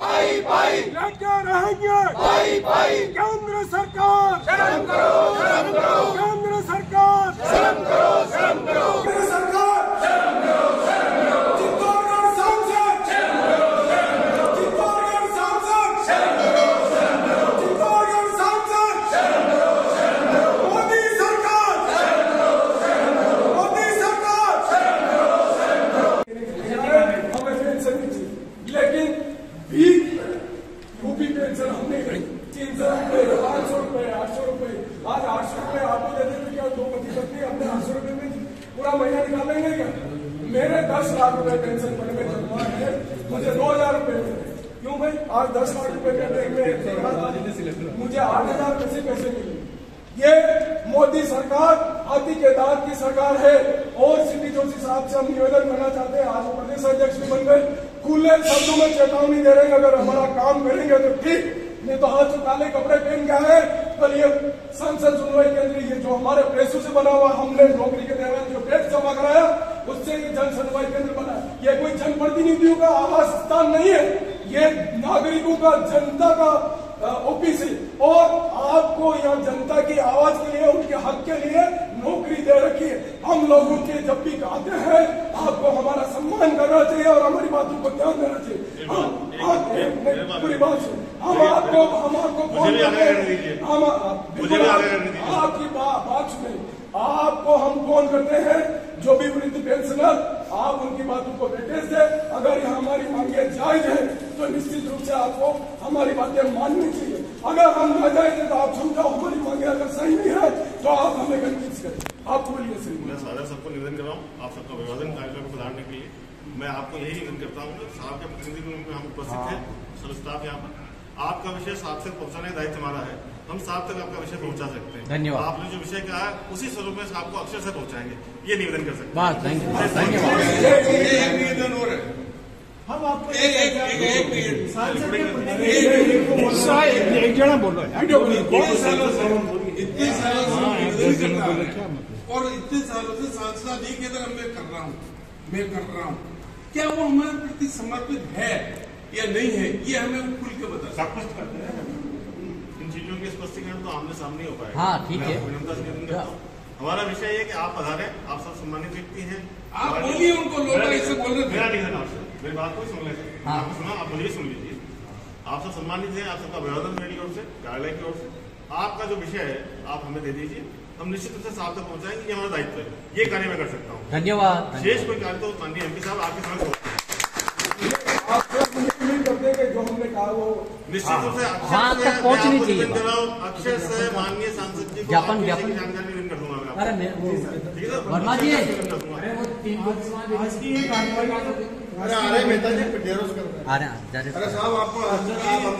भाई भाई लड़के रहेंगे भाई भाई। केंद्र सरकार शर्म करो शर्म करो। केंद्र सरकार शर्म करो शर्म करो। केंद्र सरकार शर्म करो शर्म करो। चित्तौड़गढ़ सांसद शर्म करो शर्म करो। चित्तौड़गढ़ सांसद शर्म करो शर्म करो। चित्तौड़गढ़ सांसद शर्म करो शर्म करो। मोदी सरकार शर्म करो शर्म करो। मोदी सरकार शर्म करो शर्म करो। हमें पेंशन की चीज लेकिन यूपी पेंशन हमने 300 रुपए 800 रुपए आज 800 रुपए आपको दे देते क्या? 2 पति पत्नी हमने 800 रुपए में पूरा महीना निकालेंगे क्या? मेरे 10 लाख रुपए पेंशन पड़ गए जमा है, मुझे 2000 रुपए क्यों भाई? आज 10 लाख रुपए में मुझे 8000 कैसे पैसे मिले? ये मोदी सरकार अति के दांत की सरकार है। और सीपी जोशी साहब से हम निवेदन करना चाहते हैं, आज प्रदेश अध्यक्ष भी बन गए, खुले शब्दों में चेतावनी दे रहे हैं अगर हमारा काम करेंगे तो ठीक, नहीं तो हाथ काले कपड़े पहन के आए। पर ये संसद सुनवाई केंद्र ये जो हमारे पैसों से बना हुआ, हमने नौकरी के दौरान जो टैक्स जमा कराया उससे ये जन सुनवाई केंद्र बना। ये कोई जनप्रतिनिधियों का आवास स्थान नहीं है, ये नागरिकों का, जनता का ऑफिस है। और आपको यहाँ जनता की आवाज के लिए, उनके हक के लिए नौकरी दे रखी है। हम लोग उनके जब भी कहते हैं आपको हमारा सम्मान करना चाहिए और हमारी बातों को ध्यान देना चाहिए। हम पूरी बात सुन, हम आपको फोन करते, हम आपकी बात सुने, आपको हम फोन करते हैं। जो भी वृद्ध पेंशनर, आप उनकी बातों को वेटेज दे। अगर हमारी मांगें जायज है तो निश्चित रूप से आपको हमारी बातें माननी चाहिए। अगर हम ना जाएंगे तो आप समझाओ हमारी मांगे अगर सही नहीं है तो आप हमें कन्विंस करें। आपको सबको निवेदन कर रहा हूँ, आप सबका अभिवादन कार्यक्रम सुधारने के लिए। मैं आपको यही निवेदन करता हूँ, साहब के प्रतिनिधि में हम उपस्थित है, सर स्टाफ यहाँ पर, आपका विषय साहब तक पहुँचाने का दायित्व हमारा है। हम साहब तक आपका विषय पहुंचा सकते हैं। धन्यवाद। आपने जो विषय कहा उसी स्वरूप में साहब को अक्षर से पहुंचाएंगे, ये निवेदन कर सकते हैं। और इतने सालों से सांसद जी के अंदर मैं कर रहा हूँ, क्या वो हमारे प्रति समर्पित है या नहीं है, ये हमें खुल के बता स्पष्ट करते हैं। के स्पष्टीकरण तो आमने सामने हो पाएगा। हाँ ठीक है, हमारा विषय है कि आप आधार है, आप सब सम्मानित व्यक्ति हैं, आप बोलिए उनको। लोग मेरा निवेदन आपसे, मेरी बात को सुन लेते हैं, आपको सुना, आप मुझे सुन लीजिए। आप सब सम्मानित हैं, आप सबका अभिवादन मेरी ओर से, कार्यालय की ओर से। आपका जो विषय है आप हमें दे दीजिए, हम निश्चित रूप से साहब तक पहुँचाएंगे, ये हमारा दायित्व है, ये कार्य मैं कर सकता हूँ। धन्यवाद। शेष कोई कार्य तो माननीय MP साहब आपके सामने जो हमने कहा वो निश्चित रूप से तक पहुँचनी चाहिए। अक्षय से माननीय सांसद जी ज्ञापन जानकारी कर दूंगा मैं। अरे मेहता जी, अरे साहब आपको